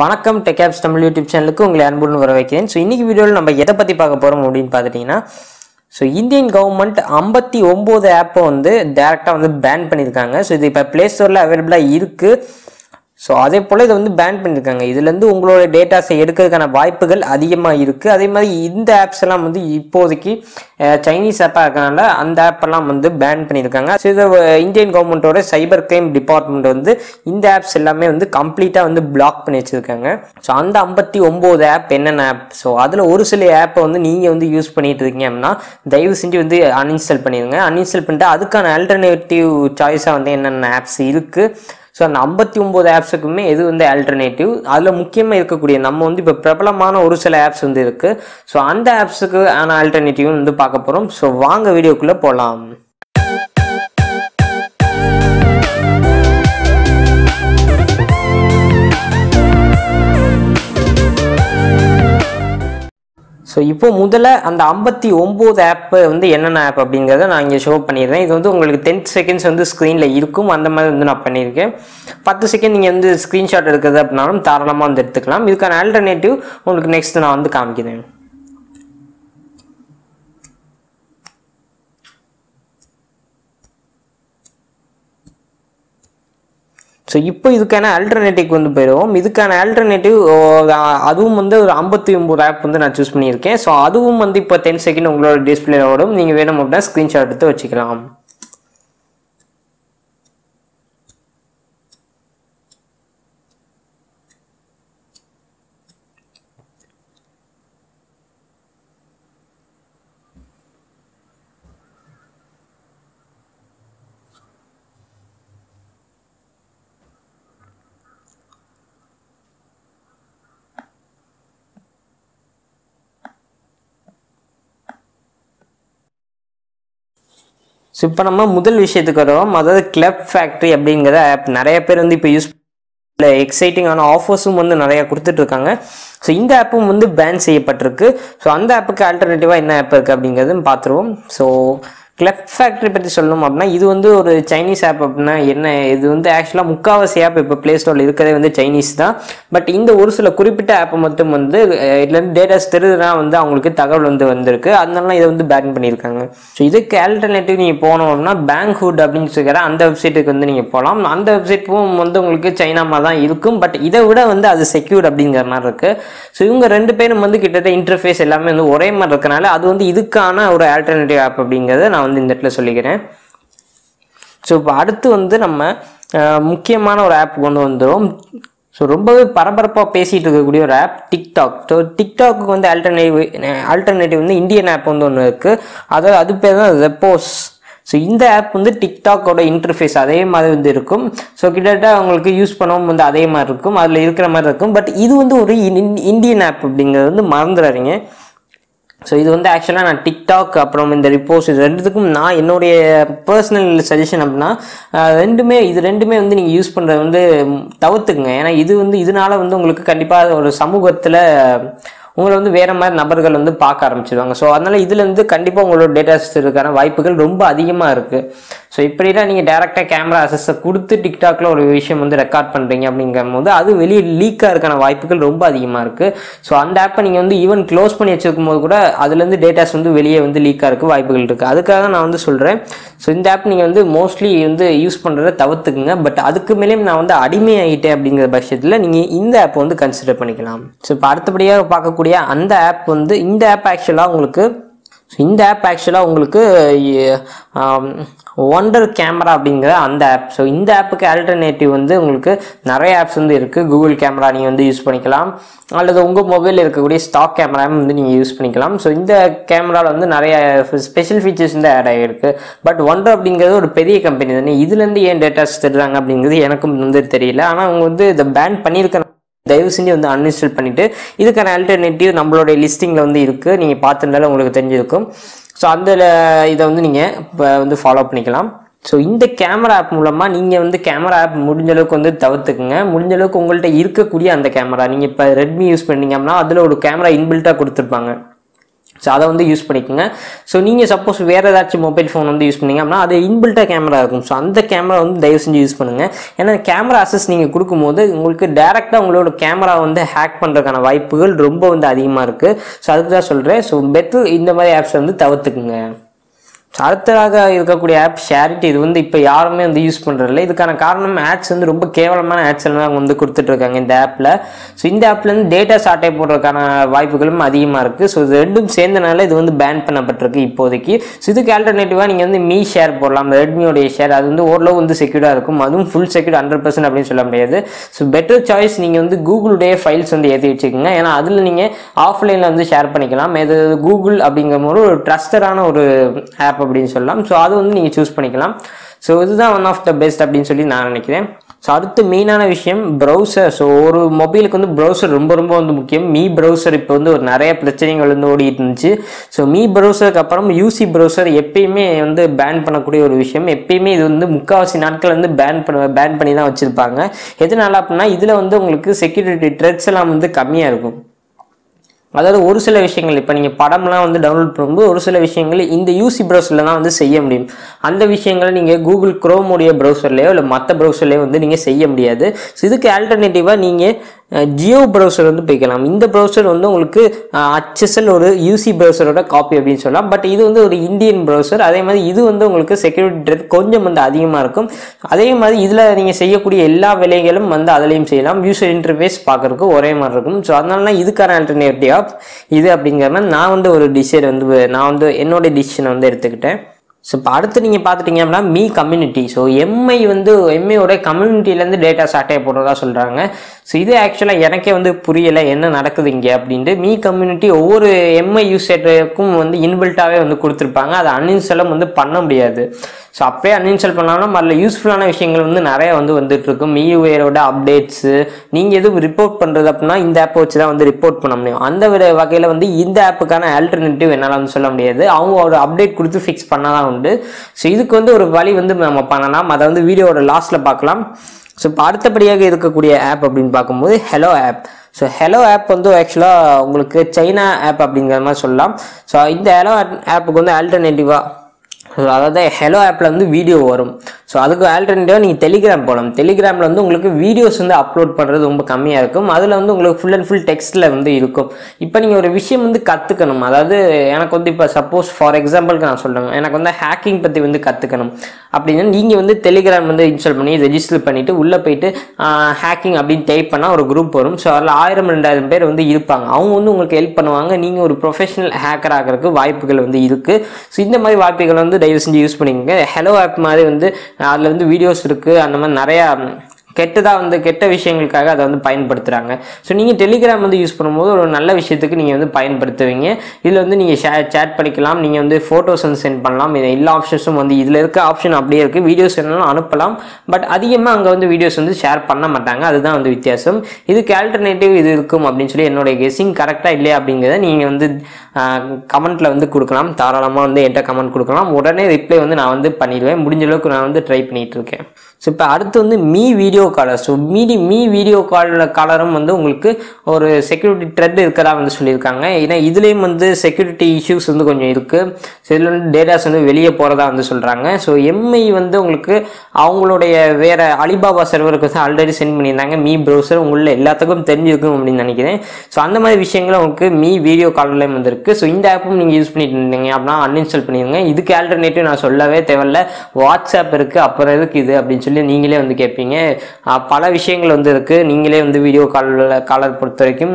வணக்கம் TechApps Tamil YouTube சேனலுக்கு உங்களை அன்புடன் வரவேற்கிறேன். சோ இன்னைக்கு வீடியோல நம்ம எதை பத்தி பார்க்க போறோம் அப்படினு பாத்தீங்கன்னா சோ இந்தியன் கவர்மெண்ட் 59 ஆப்பை வந்து டைரக்டா வந்து பேன் பண்ணிருக்காங்க. சோ இது இப்ப Play Storeல அவேலபிளா இருக்கு. சோ அதே போல இது வந்து பேன் பண்ணிருக்காங்க. இதுல இருந்து உங்களோட டேட்டாஸ் எடுக்கிறதுக்கான வாய்ப்புகள் அதிகமா இருக்கு. அதே மாதிரி இந்த ஆப்ஸ் எல்லாம் வந்து இப்போதைக்கு சைனீஸ் ஆப்பா இருக்கனால அந்த ஆப் எல்லாம் வந்து பேன் பண்ணிருக்காங்க. சோ இது இந்தியன் கவர்மெண்டோட சைபர் கிரைம் டிபார்ட்மெண்ட் வந்து இந்த ஆப்ஸ் எல்லாமே வந்து கம்ப்ளீட்டா வந்து பிளாக் பண்ணி வச்சிருக்காங்க. சோ அந்த 59 ஆப் என்னென்ன ஆப் சோ அதுல ஒரு சில ஆப்பை வந்து நீங்க வந்து யூஸ் பண்ணிட்டு இருக்கீங்க அப்படின்னா தயவு செஞ்சு வந்து அன்இன்ஸ்டால் பண்ணிருங்க. அன்இன்ஸ்டால் பண்ணிட்டு அதுக்கான ஆல்டர்னேட்டிவ் சாய்ஸா வந்து என்னென்ன ஆப்ஸ் இருக்கு சோ 59 ஆப்ஸுக்குமே எது வந்து ஆல்டர்னேட்டிவ் அதுல முக்கியமா இருக்கக்கூடிய நம்ம வந்து இப்ப பிரபலமான ஒரு சில ஆப்ஸ் வந்து இருக்கு. சோ அந்த ஆப்ஸுக்கு ஆன ஆல்டர்னேட்டிவ் வந்து பார்க்க போறோம். சோ வாங்க வீடியோக்குள்ள போலாம். சோ இப்போ முதல்ல அந்த 59 ஆப் வந்து என்னென்ன ஆப் அப்படிங்கறத நான் இங்க ஷோ பண்ணிடுறேன். இது வந்து உங்களுக்கு 10 செகண்ட்ஸ் வந்து ஸ்கிரீன்ல இருக்கும். அந்த மாதிரி வந்து நான் பண்ணியிருக்கேன். 10 செகண்ட் நீங்க வந்து ஸ்கிரீன்ஷாட் எடுக்கிறது அப்படின்னாலும் தாராளமா வந்து எடுத்துக்கலாம். இதுக்கான ஆல்டர்னேட்டிவ் உங்களுக்கு நெக்ஸ்ட் நான் வந்து காமிக்கிறேன். சோ இப்போ இதுக்கான ஆல்டர்னேட்டிவ் வந்து போயிடுவோம். இதுக்கான ஆல்டர்னேட்டிவ் அதுவும் வந்து ஒரு 59 ஆப் வந்து நான் சூஸ் பண்ணியிருக்கேன். ஸோ அதுவும் வந்து இப்போ 10 செகண்ட் உங்களோட டிஸ்பிளேல ஓடும். நீங்கள் வேணும் அப்படின்னா ஸ்க்ரீன்ஷாட் எடுத்து வச்சுக்கலாம். ஸோ இப்போ நம்ம முதல் விஷயத்துக்கு வரோம். அதாவது Cleft Factory அப்படிங்கிற ஆப் நிறைய பேர் வந்து இப்போ யூஸ் எக்ஸைட்டிங்கான ஆஃபர்ஸும் வந்து நிறைய கொடுத்துட்டு இருக்காங்க. ஸோ இந்த ஆப்பும் வந்து பேன் செய்யப்பட்டிருக்கு. ஸோ அந்த ஆப்புக்கு ஆல்டர்னேட்டிவாக என்ன ஆப் இருக்குது அப்படிங்கிறதுன்னு பார்த்துருவோம். ஸோ Cleft Factory பற்றி சொல்லணும் அப்படின்னா இது வந்து ஒரு சைனீஸ் ஆப் அப்படின்னா என்ன இது வந்து ஆக்சுவலாக முக்காவாசி ஆப் இப்போ பிளே ஸ்டோரில் இருக்கிறதே வந்து சைனீஸ் தான். பட் இந்த ஒரு சில குறிப்பிட்ட ஆப்பை மட்டும் வந்து இதுலேருந்து டேட்டாஸ் தெரியுதுனா வந்து அவங்களுக்கு தகவல் வந்து வந்திருக்கு. அதனால இதை வந்து பேன் பண்ணியிருக்காங்க. ஸோ இதுக்கு ஆல்டர்னேட்டிவ் நீங்கள் போனோம் அப்படின்னா பேங்க் ஹுட் அப்படின்னு சொல்லிக்கிற அந்த வெப்சைட்டுக்கு வந்து நீங்கள் போகலாம். அந்த வெப்சைட்டும் வந்து உங்களுக்கு சைனாமா தான் இருக்கும். பட் இதை விட வந்து அது செக்யூர்ட் அப்படிங்கிற மாதிரி இருக்குது. ஸோ இவங்க ரெண்டு பேரும் வந்து கிட்டத்தட்ட இன்டர்ஃபேஸ் எல்லாமே வந்து ஒரே மாதிரி இருக்கனால அது வந்து இதுக்கான ஒரு ஆல்டர்னேட்டிவ் ஆப் அப்படிங்கிறத நான் வந்து இந்த இடத்துல சொல்லிக்கிறேன். ஸோ இப்போ அடுத்து வந்து நம்ம முக்கியமான ஒரு ஆப் கொண்டு வந்துடும். ஸோ ரொம்பவே பரபரப்பாக பேசிகிட்டு இருக்கக்கூடிய ஒரு ஆப் டிக்டாக். ஸோ டிக்டாக்கு வந்து ஆல்டர்னேட்டிவ் வந்து இந்தியன் ஆப் வந்து ஒன்று இருக்குது. அதாவது அது பேர் தான் ரெப்போஸ். ஸோ இந்த ஆப் வந்து டிக்டாக்கோட இன்டர்ஃபேஸ் அதே மாதிரி வந்து இருக்கும். ஸோ கிட்டத்தட்ட அவங்களுக்கு யூஸ் பண்ணவும் வந்து அதே மாதிரி இருக்கும். அதில் இருக்கிற மாதிரி இருக்கும். பட் இது வந்து ஒரு இந்தியன் ஆப் அப்படிங்கிறது வந்து மறந்துடாதீங்க. ஸோ இது வந்து ஆக்சுவலாக நான் டிக்டாக் அப்புறம் இந்த ரிப்போஸ் இது ரெண்டுத்துக்கும் நான் என்னுடைய பர்சனல் சஜஷன் அப்படின்னா இது ரெண்டுமே வந்து நீங்கள் யூஸ் பண்ணுறது வந்து தவிர்த்துக்குங்க. ஏன்னா இது வந்து இதனால வந்து உங்களுக்கு கண்டிப்பாக ஒரு சமூகத்தில் உங்களை வந்து வேறு மாதிரி நபர்கள் வந்து பார்க்க ஆரம்பிச்சிடுவாங்க. ஸோ அதனால் இதுலேருந்து கண்டிப்பாக உங்களோட டேட்டாஸ் இருக்கான வாய்ப்புகள் ரொம்ப அதிகமாக இருக்குது. ஸோ இப்படின்னா நீங்கள் டேரெக்டாக கேமரா அசஸை கொடுத்து டிக்டாக்ல ஒரு விஷயம் வந்து ரெக்கார்ட் பண்ணுறீங்க அப்படிங்கும் போது அது வெளியே லீக்காக இருக்கான வாய்ப்புகள் ரொம்ப அதிகமாக இருக்குது. ஸோ அந்த ஆப்பை நீங்கள் வந்து ஈவன் க்ளோஸ் பண்ணி வச்சிருக்கும் போது கூட அதுலேருந்து டேட்டாஸ் வந்து வெளியே வந்து லீக்காக இருக்க வாய்ப்புகள் இருக்குது. அதுக்காக நான் வந்து சொல்கிறேன். ஸோ இந்த ஆப் நீங்கள் வந்து மோஸ்ட்லி வந்து யூஸ் பண்ணுறதை தவிர்த்துக்குங்க. பட் அதுக்கு மேலேயும் நான் வந்து அடிமை ஆகிட்டேன் அப்படிங்கிற பட்சத்தில் நீங்கள் இந்த ஆப்பை வந்து கன்சிடர் பண்ணிக்கலாம். ஸோ இப்போ அடுத்தபடியாக பார்க்கக்கூடிய அந்த ஆப் வந்து இந்த ஆப் ஆக்சுவலாக உங்களுக்கு Wonder Camera அப்படிங்கிற அந்த ஆப். ஸோ இந்த ஆப்புக்கு ஆல்டர்னேட்டிவ் வந்து உங்களுக்கு நிறைய ஆப்ஸ் வந்து இருக்குது. Google Camera நீங்கள் வந்து யூஸ் பண்ணிக்கலாம். அல்லது உங்கள் மொபைலில் இருக்கக்கூடிய ஸ்டாக் கேமராவும் வந்து நீங்கள் யூஸ் பண்ணிக்கலாம். ஸோ இந்த கேமராவில் வந்து நிறைய ஸ்பெஷல் ஃபீச்சர்ஸ் வந்து ஆட் ஆகிருக்கு. பட் Wonder அப்படிங்கிறது ஒரு பெரிய கம்பெனி தானே. இதுலேருந்து ஏன் டேட்டாஸ் தருறாங்க அப்படிங்கிறது எனக்கும் வந்து தெரியல. ஆனால் அவங்க வந்து இதை பேன் பண்ணியிருக்க தயவு செஞ்சு வந்து அன்இன்ஸ்டால் பண்ணிவிட்டு இதுக்கான ஆல்டர்னேட்டிவ் நம்மளுடைய லிஸ்டிங்கில் வந்து இருக்குது. நீங்கள் பார்த்துருந்தாலும் உங்களுக்கு தெரிஞ்சிருக்கும். ஸோ அந்த இதை வந்து நீங்கள் இப்போ வந்து ஃபாலோ பண்ணிக்கலாம். ஸோ இந்த கேமரா ஆப் மூலமாக நீங்கள் வந்து கேமரா ஆப் முடிஞ்சளவுக்கு வந்து தவிர்த்துக்குங்க. முடிஞ்சளவுக்கு உங்கள்கிட்ட இருக்கக்கூடிய அந்த கேமரா நீங்கள் இப்போ ரெட்மி யூஸ் பண்ணிங்க அப்படின்னா அதில் ஒரு கேமரா இன்பில்ட்டாக கொடுத்துருப்பாங்க. So அதை வந்து யூஸ் பண்ணிக்கங்க சோ நீங்க சப்போஸ் வேற ஏதாச்சும் மொபைல் ஃபோன் வந்து யூஸ் பண்ணீங்க அப்படினா அது இன்பில்ட் கேமரா இருக்கும் சோ அந்த கேமரா வந்து தயவு செஞ்சு யூஸ் பண்ணுங்க ஏன்னா கேமரா அக்சஸ் நீங்க கொடுக்கும்போது உங்களுக்கு டைரக்ட்டா உங்களோட கேமரா வந்து ஹேக் பண்றதுக்கான வாய்ப்புகள் ரொம்ப வந்து அதிகமா இருக்கு சோ அதுக்கு தான் சொல்றேன் சோ பெட்டர் இந்த மாதிரி ஆப்ஸ் வந்து தவிர்த்துக்குங்க சார்த்தராக இருக்கக்கூடிய ஆப் ஷேரிட்டி இது வந்து இப்ப யாருமே வந்து யூஸ் பண்றது இல்ல இதுக்கான காரணம் ஆட்ஸ் வந்து ரொம்ப கேவலமான ஆட்ஸ் எல்லாம் வந்து கொடுத்துட்டு இருக்காங்க இந்த ஆப்ல சோ இந்த ஆப்ல இருந்து டேட்டா சாட்டை போடுறதுக்கான வாய்ப்புகளும் அதிகமா இருக்கு சோ இது ரெண்டும் சேர்ந்தனால இது வந்து பேன் பண்ணப்பட்டிருக்கு இப்போதைக்கு சோ இதுக்கு ஆல்டர்னேட்டிவா நீங்க வந்து மீ ஷேர் போடலாம் Redmi உடைய ஷேர் அது வந்து ஓரளவு வந்து செக்யூரா இருக்கும் அதுவும் full secure 100% அப்படி சொல்ல முடியாது சோ பெட்டர் சாய்ஸ் நீங்க வந்து Google உடைய ஃபைல்ஸ் வந்து ஏத்தி வச்சுக்கங்க ஏனா அதுல நீங்க ஆஃப்லைன்ல வந்து ஷேர் பண்ணிக்கலாம் இது Google அப்படிங்கற ஒரு ட்ரஸ்டடான ஒரு ஆப் அப்படினு சொல்லலாம் சோ அது வந்து நீங்க चूஸ் பண்ணிக்கலாம் சோ இதுதான் one of the best அப்படினு சொல்லி நான் நினைக்கிறேன் சோ அடுத்து மெயினான விஷயம் browser சோ ஒரு மொபைலுக்கு வந்து browser ரொம்ப ரொம்ப வந்து முக்கியம் மீ browser இப்போ வந்து ஒரு நிறைய பிரச்சனைகள் வந்து ஓடிட்டு இருந்துச்சு சோ மீ browserக்கு அப்புறம் UC browser எப்பயுமே வந்து ban பண்ணக்கூடிய ஒரு விஷயம் எப்பயுமே இது வந்து முக்காவாசி நாட்கள் வந்து ban பண்ணி தான் வச்சிருப்பாங்க எதனால அப்படினா இதுல வந்து உங்களுக்கு security threats எல்லாம் வந்து கம்மியா இருக்கும் அதாவது ஒரு சில விஷயங்கள் இப்ப நீங்க படம்லாம் வந்து டவுன்லோட் பண்ணும்போது ஒரு சில விஷயங்களை இந்த யூசி browserல தான் வந்து செய்ய முடியும் அந்த விஷயங்களை நீங்க Google Chrome உடைய browserலயோ இல்ல மத்த browserலயோ வந்து நீங்க செய்ய முடியாது சோ இதுக்கு ஆல்டர்னேட்டிவா நீங்க Geo browser வந்து போய்க்கலாம் இந்த browser வந்து உங்களுக்கு HSL ஒரு UC browser ஓட காப்பி அப்படினு சொல்லலாம் பட் இது வந்து ஒரு இந்தியன் browser அதே மாதிரி இது வந்து உங்களுக்கு செக்யூரிட்டி கொஞ்சம் வந்து அதிகமா இருக்கும் அதே மாதிரி இதுல நீங்க செய்யக்கூடிய எல்லா வேலைகளும் வந்து அதலயும் செய்யலாம் யூசர் இன்டர்ஃபேஸ் பார்க்கிறதுக்கு ஒரே மாதிரி இருக்கும் சோ அதனால இதுக்கான ஆல்டர்னேட்டிவா இது அப்படிங்கறத நான் வந்து ஒரு டிசைட் வந்து நான் வந்து என்னோட டிசிஷன் வந்து எடுத்துக்கிட்டேன் So, அடுத்து நீங்க பாத்துட்டீங்க அப்படினா மீ கம்யூனிட்டி சோ எம்ஐ வந்து எம்ஐ ஓட கம்யூனிட்டில இருந்து டேட்டா சாட்டை போடுறதா சொல்றாங்க சோ இது एक्चुअली எனக்கே வந்து புரியல என்ன நடக்குது இங்க அப்படினு மீ கம்யூனிட்டி ஒவ்வொரு எம்ஐ யூசருக்கும் வந்து இன்பில்ட்டாவே வந்து கொடுத்திருப்பாங்க அதை அன்இன்ஸ்டால் வந்து பண்ண முடியாது சோ அப்படியே அன்இன்ஸ்டால் பண்ணாம மற்ற யூஸ்புல்லான விஷயங்கள் வந்து நிறைய வந்து வந்துட்டு இருக்கு மீவேரோட அப்டேட்ஸ் நீங்க எது ரிப்போர்ட் பண்றது அப்படினா இந்த ஆப் வச்சு தான் வந்து ரிப்போர்ட் பண்ண முடியும் அந்த வகையில வந்து இந்த ஆப்புக்கான ஆல்டர்னேட்டிவ் என்னால வந்து சொல்ல முடியாது அவங்க ஒரு அப்டேட் கொடுத்து ஃபிக்ஸ் பண்ணா உண்டு சோ இதுக்கு வந்து ஒரு வழி வந்து நம்ம பண்ணலாம் அத வந்து வீடியோவோட லாஸ்ட்ல பார்க்கலாம் சோ அடுத்தபடியாக இருக்கக்கூடிய ஆப் அப்படினு பாக்கும்போது Hello app So Hello app வந்து एक्चुअली உங்களுக்கு சைனா ஆப் அப்படிங்கற மாதிரி சொல்லலாம் சோ இந்த Hello appக்கு வந்து ஆல்டர்னேட்டிவா அதாவது Hello appல வந்து வீடியோ வரும் சோ அதுக்கு ஆல்டர்னேட்டிவா நீங்க டெலிகிராம் போலாம் டெலிகிராம்ல வந்து உங்களுக்கு வீடியோஸ் வந்து அப்லோட் பண்றது ரொம்ப கம்மியா இருக்கும் அதுல வந்து உங்களுக்கு full and full டெக்ஸ்ட்ல வந்து இருக்கும் இப்போ நீங்க ஒரு விஷயம் வந்து கத்துக்கணும் அதாவது எனக்கு வந்து இப்ப சப்போஸ் ஃபார் எக்ஸாம்பிள்க்கு நான் சொல்றேன் எனக்கு வந்து ஹேக்கிங் பத்தி வந்து கத்துக்கணும் அப்படினா நீங்க வந்து டெலிகிராம் வந்து இன்ஸ்டால் பண்ணி ரெஜிஸ்டர் பண்ணிட்டு உள்ள போயிட்டு ஹேக்கிங் அப்படி டைப் பண்ணா ஒரு குரூப் வரும் சோ அதுல 1000 2000 பேர் வந்து இருப்பாங்க அவங்க வந்து உங்களுக்கு ஹெல்ப் பண்ணுவாங்க நீங்க ஒரு ப்ரொபஷனல் ஹேக்கர் ஆகிறதுக்கு வாய்ப்புகள் வந்து இருக்கு சோ இந்த மாதிரி வாய்ப்புகள் வந்து தயவு செஞ்சு யூஸ் பண்ணீங்க Hello app மாதிரி வந்து அதுல வந்து வீடியோஸ் இருக்கு அந்த மாதிரி நிறைய கெட்டதா வந்து கெட்ட விஷயங்களுக்காக அத வந்து பயன்படுத்துறாங்க சோ நீங்க டெலிகிராம் வந்து யூஸ் பண்ணும்போது ஒரு நல்ல விஷயத்துக்கு நீங்க வந்து பயன்படுத்துவீங்க இதுல வந்து நீங்க chat பண்ணிக்கலாம் நீங்க வந்து போட்டோஸ் சென்ட் பண்ணலாம் இது எல்லா ஆப்ஷன்ஸும் வந்து இதுல இருக்க ஆப்ஷன் அப்படியே இருக்கு வீடியோஸ் எல்லாம் அனுப்பலாம் பட் அதிகமா அங்க வந்து வீடியோஸ் வந்து ஷேர் பண்ண மாட்டாங்க அதுதான் வந்து வித்தியாசம் இதுக்கு ஆல்டர்னேட்டிவ் இது இருக்கும் அப்படினு சொல்லி என்னோட கெஸிங் கரெக்ட்டா இல்லையா அப்படிங்கறதை நீங்க வந்து கமெண்ட்ல வந்து கொடுக்கலாம் தாராளமா வந்து என்கிட்ட கமெண்ட் கொடுக்கலாம் உடனே ரிப்ளை வந்து நான் வந்து பண்ணிடுவேன் முடிஞ்ச அளவுக்கு நான் வந்து ட்ரை பண்ணிட்டு இருக்கேன் சோ இப்போ அடுத்து வந்து Mi video caller so Mi video காலரும் வந்து உங்களுக்கு ஒரு செக்யூரிட்டி த்ரெட் இருக்கறதா வந்து சொல்லிருக்காங்க ஏனா இதுலயும் வந்து செக்யூரிட்டி இஷ்யூஸ் வந்து கொஞ்சம் இருக்கு சோ இதுல வந்து டேட்டாஸ் வந்து வெளியே போறதா வந்து சொல்றாங்க சோ எம்ஐ வந்து உங்களுக்கு அவங்களுடைய வேற அலிபாபா சர்வருக்கு ஆல்ரெடி சென்ட் பண்ணிருந்தாங்க மீ பிரவுசர் உங்களுக்கு எல்லாத்துக்கும் தெரிஞ்சிருக்கும் அப்படி நினைக்கிறேன் சோ அந்த மாதிரி விஷயங்கள் உங்களுக்கு மீ வீடியோ காலர்லயும் வந்து இருக்கு சோ இந்த ஆப்பும் நீங்க யூஸ் பண்ணிட்டு இருந்தீங்க அப்படினா அன்இன்ஸ்டால் பண்ணிடுங்க இதுக்கு ஆல்டர்னேட்டிவ் நான் சொல்லவே தேவல்ல வாட்ஸ்அப் இருக்கு அப்புறம் எதுக்கு இது அப்படி நீங்களே வந்து கேப்பீங்க பல விஷயங்கள் வந்து இருக்கு நீங்களே வந்து வீடியோ காலர் பொறுத்தவரைக்கும்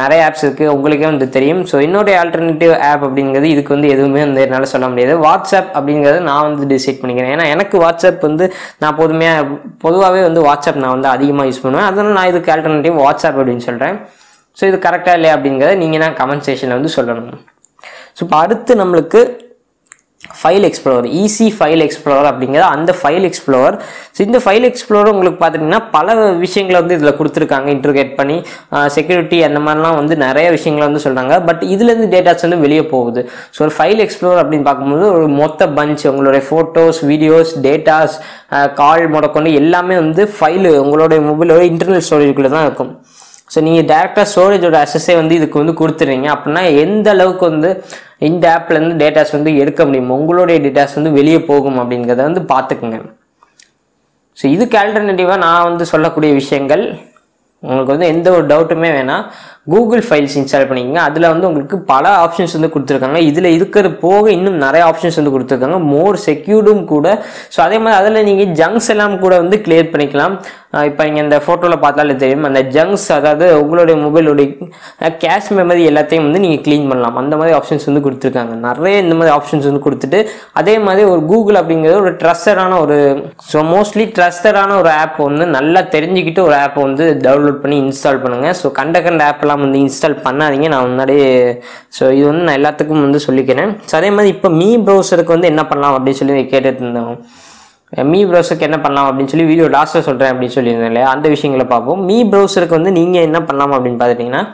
நிறைய ஆப்ஸ் இருக்கு உங்களுக்கே வந்து தெரியும் சோ இன்னொரு ஆல்டர்னேட்டிவ் ஆப் அப்படிங்கிறது இதுக்கு வந்து எதுவுமே வந்து என்னால சொல்ல முடியாது வாட்ஸ்அப் அப்படிங்கறது நான் வந்து டிசைட் பண்ணிக்கிறேன் ஏனா எனக்கு வாட்ஸ்அப் வந்து நான் பொதுவாவே வந்து வாட்ஸ்அப் நான் வந்து அதிகமா யூஸ் பண்ணுவேன் அதனால நான் இதுக்கு ஆல்டர்னேட்டிவ் வாட்ஸ்அப் அப்படினு சொல்றேன் சோ இது கரெக்ட்டா இல்லையா அப்படிங்கறது நீங்க நான் கமெண்ட் செக்ஷன்ல வந்து சொல்லணும் சோ அடுத்து நமக்கு file explorer easy file explorer அப்படிங்கற அந்த ஃபைல் எக்ஸ்ப்ளோரர் சோ இந்த ஃபைல் எக்ஸ்ப்ளோரர் உங்களுக்கு பாத்தீங்கன்னா பல விஷயங்களை வந்து இதல கொடுத்திருக்காங்க இன்டர்கேட் பண்ணி செக்யூரிட்டி அந்த மாதிரிலாம் வந்து நிறைய விஷயங்களை வந்து சொல்றாங்க பட் இதுல இருந்து டேட்டாஸ் வந்து வெளிய போகுது சோ ஒரு ஃபைல் எக்ஸ்ப்ளோரர் அப்படி பாக்கும்போது ஒரு மொத்த பஞ்ச் உங்களுடைய போட்டோஸ் வீடியோஸ் டேட்டாஸ் கால் மொடக்கொண்டு எல்லாமே வந்து ஃபைல் உங்களுடைய மொபைலோட இன்டர்னல் ஸ்டோரேஜ்க்குள்ள தான் இருக்கும் சோ நீங்க டைரக்டா ஸ்டோரேஜோட அக்சஸே வந்து இதுக்கு வந்து கொடுத்துறீங்க அப்படினா எந்த அளவுக்கு வந்து இந்த ஆப்ல இருந்து டேட்டாஸ் வந்து எடுக்க முடியும் உங்களுடைய டேட்டாஸ் வந்து வெளியே போகும் அப்படிங்கறத வந்து பாத்துக்கங்க சோ இதுக்கு ஆல்டர்னேட்டிவா நான் வந்து சொல்லக்கூடிய விஷயங்கள் உங்களுக்கு வந்து எந்த ஒரு டவுட்டுமே வேணா Google Files install பண்ணிக்கங்க அதுல வந்து உங்களுக்கு பல ஆப்ஷன்ஸ் வந்து கொடுத்திருக்காங்க இதுல இருக்குற போக இன்னும் நிறைய ஆப்ஷன்ஸ் வந்து கொடுத்திருக்காங்க மோர் செக்யூர்டும் கூட சோ அதே மாதிரி அதுல நீங்க ஜங்க்ஸ் எல்லாம் கூட வந்து கிளியர் பண்ணிக்கலாம் இப்போ நீங்க இந்த போட்டோல பார்த்தாலே தெரியும் அந்த ஜங்க்ஸ் அதாவது உங்களுடைய மொபைலோட கேஷ் மெமரி எல்லாத்தையும் வந்து நீங்க க்ளீன் பண்ணலாம் அந்த மாதிரி ஆப்ஷன்ஸ் வந்து கொடுத்திருக்காங்க நிறைய இந்த மாதிரி ஆப்ஷன்ஸ் வந்து கொடுத்துட்டு அதே மாதிரி ஒரு Google அப்படிங்கறது ஒரு ட்ரஸ்டடான ஒரு சோ மோஸ்ட்லி ட்ரஸ்டடான ஒரு ஆப் வந்து நல்லா தெரிஞ்சிக்கிட்டு ஒரு ஆப் வந்து டவுன்லோட் பண்ணி இன்ஸ்டால் பண்ணுங்க சோ கண்டகண்ட ஆப்லாம் வந்து இன்ஸ்டால் பண்ணாதீங்க நான் முன்னாடி சோ இது வந்து நான் எல்லாத்துக்கும் வந்து சொல்லிக்கிறேன் சோ அதே மாதிரி இப்போ மீ பிரவுசருக்கு வந்து என்ன பண்ணலாம் அப்படி சொல்லி கேட்டிட்டு இருந்தாங்க மீ பிரவுசருக்கு என்ன பண்ணலாம் அப்படி சொல்லி வீடியோ லாஸ்ட்ல சொல்றேன் அப்படி சொல்லிருந்தேன்ல அந்த விஷயங்களை பாப்போம் மீ பிரவுசருக்கு வந்து நீங்க என்ன பண்ணலாம் அப்படி பாத்தீங்கன்னா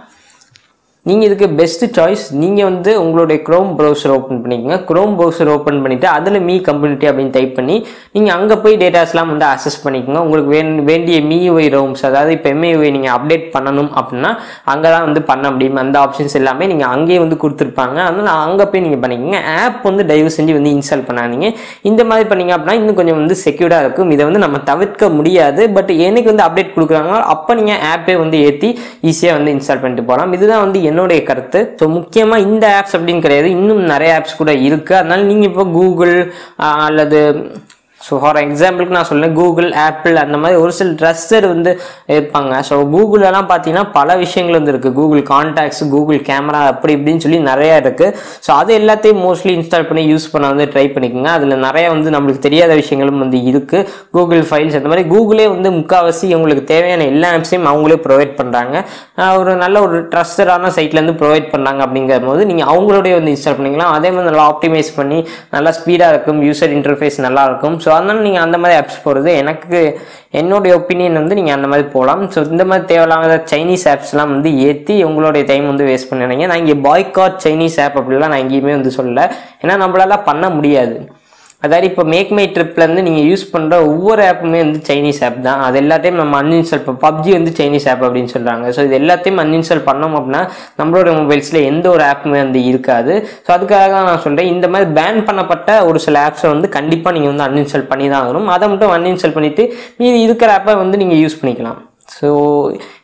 நீங்க இதுக்கு பெஸ்ட் சாய்ஸ் நீங்க வந்து உங்களுடைய Chrome browser ஓபன் பண்ணிக்கங்க Chrome browser ஓபன் பண்ணிட்டு அதுல மீ கம்யூனிட்டி அப்படி டைப் பண்ணி நீங்க அங்க போய் டேட்டாஸ்லாம் வந்து அக்சஸ் பண்ணிக்கங்க உங்களுக்கு வேண்டிய MIUI ROMs அதாவது இப்ப MIUI நீங்க அப்டேட் பண்ணனும் அப்படினா அங்க தான் வந்து பண்ண முடியும் அந்த ஆப்ஷன்ஸ் எல்லாமே நீங்க அங்கேயே வந்து கொடுத்திருப்பாங்க அதனால அங்க போய் நீங்க பண்ணிக்கங்க ஆப் வந்து தயவு செஞ்சு வந்து இன்ஸ்டால் பண்ணாதீங்க இந்த மாதிரி பண்ணீங்க அப்படினா இன்னும் கொஞ்சம் வந்து செக்யூரா இருக்கும் இத வந்து நம்ம தவிர்க்க முடியாது பட் எனக்கு வந்து அப்டேட் கொடுக்கறாங்க அப்ப நீங்க ஆப்பே வந்து ஏத்தி ஈஸியா வந்து இன்ஸ்டால் பண்ணிட்டு போலாம் இதுதான் வந்து என்னோட கருத்து சோ முக்கியமா இந்த ஆப்ஸ் அப்படிங்கறது இன்னும் நிறைய ஆப்ஸ் கூட இருக்கு அதனால நீங்க இப்ப கூகுள் அல்லது சோ ஃபார் எக்ஸாம்பிள் நான் சொல்றேன் கூகுள் ஆப்பிள் அந்த மாதிரி ஒரு சில ட்ரஸ்டர் வந்து இருப்பாங்க சோ கூகுள் எல்லாம் பாத்தீனா பல விஷயங்கள் வந்து இருக்கு கூகுள் கான்டாக்ட்ஸ் கூகுள் கேமரா அப்படி இப்படின்னு சொல்லி நிறைய இருக்கு சோ அது எல்லாத்தையும் மோஸ்ட்லி இன்ஸ்டால் பண்ணி யூஸ் பண்ண வந்து ட்ரை பண்ணிக்கங்க அதுல நிறைய வந்து நமக்கு தெரியாத விஷயங்களும் வந்து இருக்கு Google Files அந்த மாதிரி கூகுளே வந்து முக்காவாசி உங்களுக்கு தேவையான எல்லா ஆப்ஸையும் அவங்களே ப்ரொவைட் பண்றாங்க ஒரு நல்ல ஒரு ட்ரஸ்டடான சைட்ல இருந்து ப்ரொவைட் பண்றாங்க அப்படிங்கறபோது நீங்க அவங்களோடயே வந்து இன்ஸ்டால் பண்ணிக்கலாம் அதே மாதிரி நல்லா ஆப்டிமைஸ் பண்ணி நல்லா ஸ்பீடா இருக்கும் யூசர் இன்டர்ஃபேஸ் நல்லா இருக்கும் அதனால நீங்க அந்த மாதிரி apps போறது எனக்கு என்னோட opinion வந்து நீங்க அந்த மாதிரி போலாம் சோ இந்த மாதிரி தேவையில்லாத சைனீஸ் appsலாம் வந்து ஏத்தி உங்களுடைய டைம் வந்து வேஸ்ட் பண்ணாதீங்க நான் இங்க பாய்காட் சைனீஸ் app அப்படிலாம் நான் எங்கயுமே வந்து சொல்லல ஏன்னா நம்மளால பண்ண முடியாது அதாவது இப்போ மேக் மை ட்ரிப்ல இருந்து நீங்க யூஸ் பண்ற ஒவ்வொரு ஆப்புமே வந்து சைனீஸ் ஆப் தான் அது எல்லாத்தையும் நம்ம அன்இன்ஸ்டால் PUBJI வந்து சைனீஸ் ஆப் அப்படினு சொல்றாங்க சோ இது எல்லாத்தையும் அன்இன்ஸ்டால் பண்ணோம் அப்படினா நம்மளோட மொபைல்ஸ்ல எந்த ஒரு ஆப்புமே வந்து இருக்காது சோ அதுக்காக தான் நான் சொல்றேன் இந்த மாதிரி பேன் பண்ணப்பட்ட ஒரு சில ஆப்ஸ் வந்து கண்டிப்பா நீங்க வந்து அன்இன்ஸ்டால் பண்ணி தான் ஆகணும் அதை மட்டும் அன்இன்ஸ்டால் பண்ணிட்டு மீதி இருக்கிற ஆப்பை வந்து நீங்க யூஸ் பண்ணிக்கலாம் சோ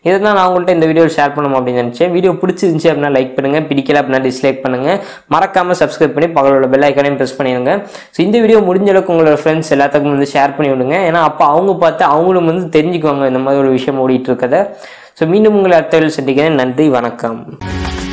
இதான் நான் உங்கள்ட்ட இந்த வீடியோவை ஷேர் பண்ணணும் அப்படி நினைச்சேன் வீடியோ பிடிச்சிருந்துச்சு அப்படினா லைக் பண்ணுங்க பிடிக்கல அப்படினா டிஸ்லைக் பண்ணுங்க மறக்காம Subscribe பண்ணி பக்கத்துல பெல் ஐகானையும் பிரஸ் பண்ணிடுங்க சோ இந்த வீடியோ முடிஞ்ச அளவுக்கு உங்களோட फ्रेंड्स எல்லாத்துக்கும் வந்து ஷேர் பண்ணி விடுங்க ஏனா அப்ப அவங்க பார்த்து அவங்களும் வந்து தெரிஞ்சுக்குவாங்க இந்த மாதிரி ஒரு விஷயம் ஓடிட்டு இருக்கத சோ மீண்டும் உங்களை அடுத்த வீடியோல சந்திக்கிறேன் நன்றி வணக்கம்